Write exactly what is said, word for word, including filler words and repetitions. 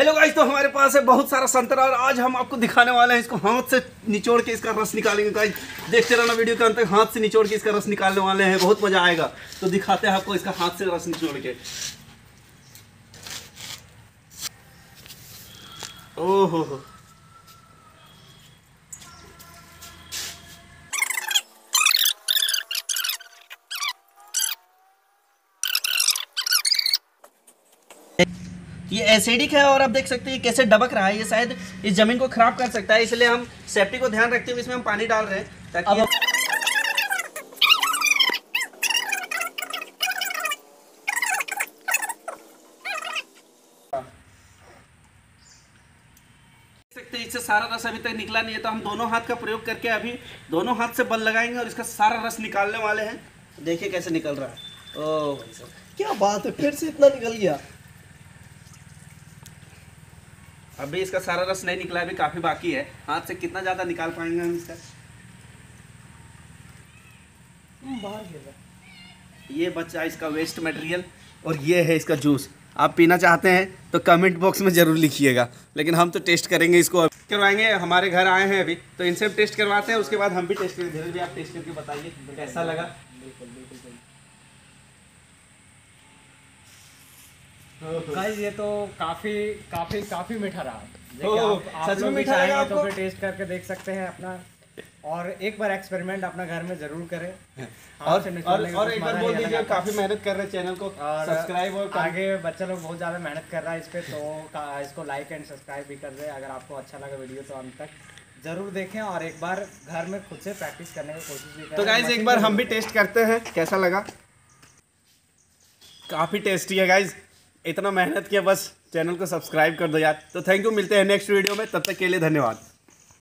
Hello guys, तो हमारे पास है बहुत सारा संतरा और आज हम आपको दिखाने वाले हैं। इसको हाथ से निचोड़ के इसका रस निकालेंगे गाइस, देखते रहना वीडियो के अंत तक। हाथ से निचोड़ के इसका रस निकालने वाले हैं, बहुत मजा आएगा। तो दिखाते हैं आपको इसका हाथ से रस निचोड़ के। ओहो हो, ये एसिडिक है और आप देख सकते हैं कैसे डबक रहा है। ये शायद इस जमीन को खराब कर सकता है, इसलिए हम सेफ्टी को ध्यान रखते हुए इसमें हम पानी डाल रहे हैं ताकि अब... सकते हैं। इससे सारा रस अभी तक निकला नहीं है, तो हम दोनों हाथ का प्रयोग करके अभी दोनों हाथ से बल लगाएंगे और इसका सारा रस निकालने वाले हैं। देखिए कैसे निकल रहा है। ओह भाई साहब, क्या बात है, फिर से इतना निकल गया। अभी इसका सारा रस नहीं निकला, अभी काफी बाकी है। हाथ से कितना ज्यादा निकाल पाएंगे हम इसका। ये बच्चा इसका वेस्ट मटेरियल और ये है इसका जूस। आप पीना चाहते हैं तो कमेंट बॉक्स में जरूर लिखिएगा, लेकिन हम तो टेस्ट करेंगे इसको, करवाएंगे। हमारे घर आए हैं अभी, तो इनसे हम टेस्ट करवाते हैं, उसके बाद हम भी टेस्ट करेंगे। धीरे धीरे आप टेस्ट करके बताइए कैसा लगा। गाइस ये तो काफी काफी काफी मीठा रहा। सच में मीठा लगा आपको? तो फिर टेस्ट करके देख सकते हैं अपना, और एक बार एक्सपेरिमेंट अपना घर में जरूर करें। और और, और एक बार बोल दीजिए, काफी मेहनत कर रहे हैं चैनल को सब्सक्राइब, और आगे बच्चा लोग बहुत ज्यादा मेहनत कर रहा है इस पे, तो इसको लाइक एंड सब्सक्राइब भी कर दे। अगर आपको अच्छा लगा वीडियो तो अंत तक जरूर देखें और एक बार घर में खुद से प्रैक्टिस करने की कोशिश भी करें। तो गाइस एक बार हम भी टेस्ट करते हैं कैसा लगा। काफी टेस्टी है गाइस, इतना मेहनत किया, बस चैनल को सब्सक्राइब कर दो यार। तो थैंक यू, मिलते हैं नेक्स्ट वीडियो में, तब तक के लिए धन्यवाद।